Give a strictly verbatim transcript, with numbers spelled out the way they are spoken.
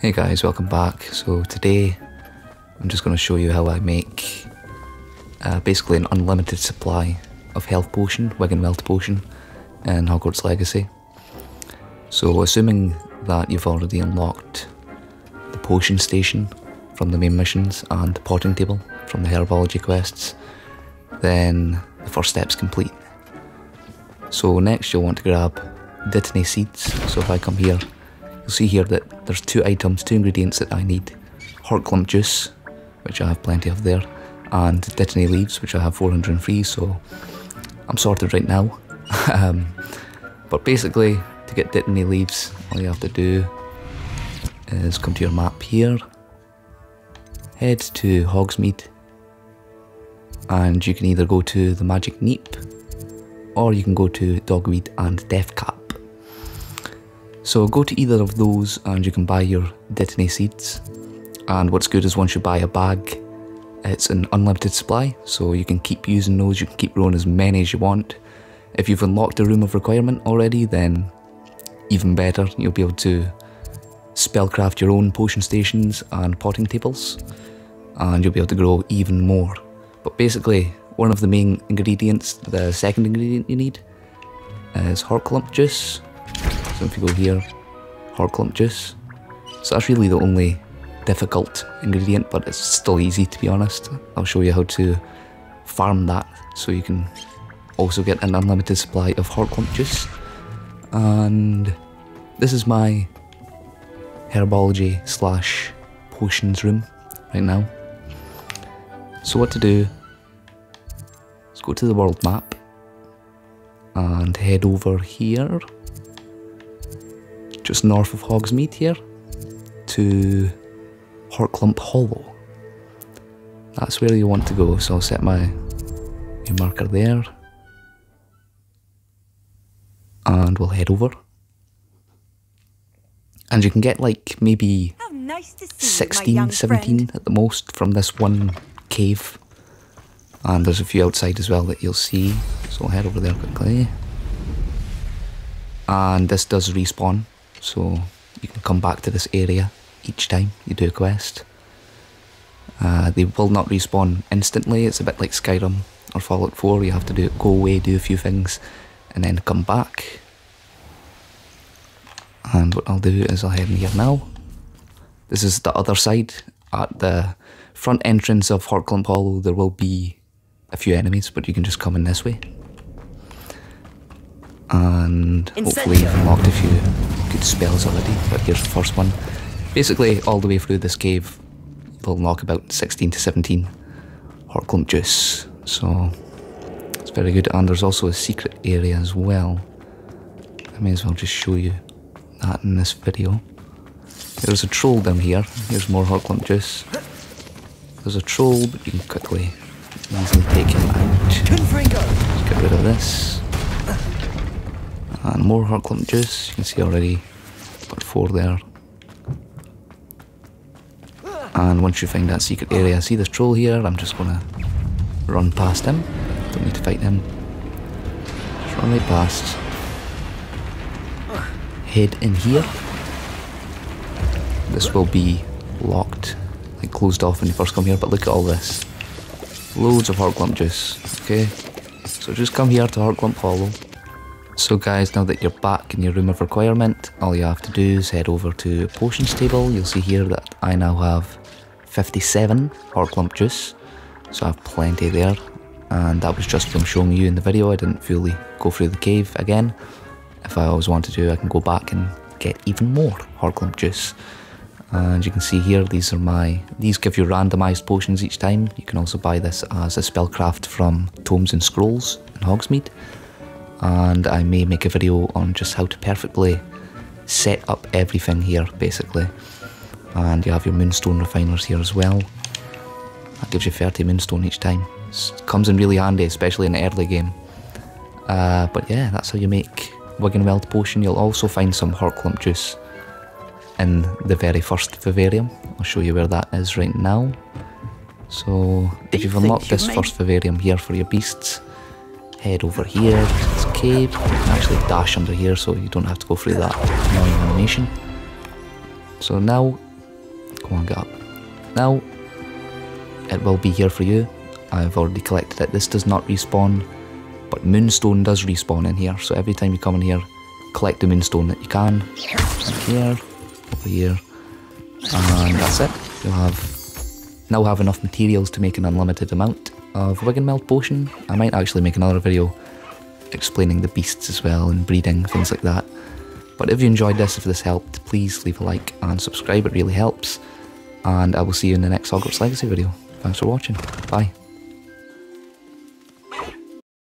Hey guys, welcome back. So today I'm just going to show you how I make uh, basically an unlimited supply of health potion, Wiggenweld potion, and Hogwarts Legacy. So assuming that you've already unlocked the potion station from the main missions and the potting table from the herbology quests, then the first step's complete. So next you'll want to grab Dittany seeds. So if I come here, you'll see here that there's two items, two ingredients that I need. Horklump juice, which I have plenty of there, and Dittany leaves, which I have four hundred three, so I'm sorted right now. um, but basically, to get Dittany leaves, all you have to do is come to your map here, head to Hogsmeade, and you can either go to the Magic Neep, or you can go to Dogweed and Deathcat. So go to either of those and you can buy your Dittany seeds. And what's good is once you buy a bag, it's an unlimited supply, so you can keep using those, you can keep growing as many as you want. If you've unlocked a Room of Requirement already, then even better, you'll be able to spellcraft your own potion stations and potting tables, and you'll be able to grow even more. But basically, one of the main ingredients, the second ingredient you need, is Horklump juice. So if you go here, Horklump juice. So that's really the only difficult ingredient, but it's still easy to be honest. I'll show you how to farm that so you can also get an unlimited supply of Horklump juice. And this is my herbology slash potions room right now. So what to do? Go to the world map and head over here, just north of Hogsmeade here, to Horklump Hollow. That's where you want to go, so I'll set my marker there and we'll head over. And you can get like maybe sixteen, seventeen at the most from this one cave. And there's a few outside as well that you'll see, so I'll head over there quickly. And this does respawn, so you can come back to this area each time you do a quest. Uh, they will not respawn instantly, it's a bit like Skyrim or Fallout four, you have to do go away, do a few things, and then come back. And what I'll do is I'll head in here now. This is the other side. At the front entrance of Horklump Hollow there will be a few enemies, but you can just come in this way. And hopefully you've unlocked a few good spells already, but here's the first one. Basically, all the way through this cave, you'll unlock about sixteen to seventeen Horklump juice. So, it's very good. And there's also a secret area as well. I may as well just show you that in this video. There's a troll down here. Here's more Horklump juice. There's a troll, but you can quickly easily take him out. Just get rid of this. And more Horklump juice. You can see already got four there. And once you find that secret area, see this troll here? I'm just gonna run past him. Don't need to fight him. Just run right past. Head in here. This will be locked, like closed off when you first come here, but look at all this. Loads of Horklump juice, okay? So just come here to Horklump Hollow. So guys, now that you're back in your Room of Requirement, all you have to do is head over to Potions Table. You'll see here that I now have fifty-seven Horklump juice, so I have plenty there. And that was just from showing you in the video, I didn't fully go through the cave again. If I always wanted to, I can go back and get even more Horklump juice. And you can see here, these are my, these give you randomised potions each time. You can also buy this as a spellcraft from Tomes and Scrolls in Hogsmeade. And I may make a video on just how to perfectly set up everything here, basically. And you have your Moonstone Refiners here as well. That gives you thirty Moonstone each time. It comes in really handy, especially in the early game. Uh, but yeah, that's how you make Wiggenweld potion. You'll also find some Horklump juice in the very first Vivarium. I'll show you where that is right now. So if you've unlocked this first Vivarium here for your beasts, head over here to this cave. You can actually dash under here so you don't have to go through that annoying animation. So now, come on, get up. Now, it will be here for you. I've already collected it. This does not respawn, but Moonstone does respawn in here. So every time you come in here, collect the Moonstone that you can. Here, over here, and that's it. You'll have, now have enough materials to make an unlimited amount of Wiggenweld potion. I might actually make another video explaining the beasts as well and breeding, things like that. But if you enjoyed this, if this helped, please leave a like and subscribe, it really helps. And I will see you in the next Hogwarts Legacy video. Thanks for watching. Bye.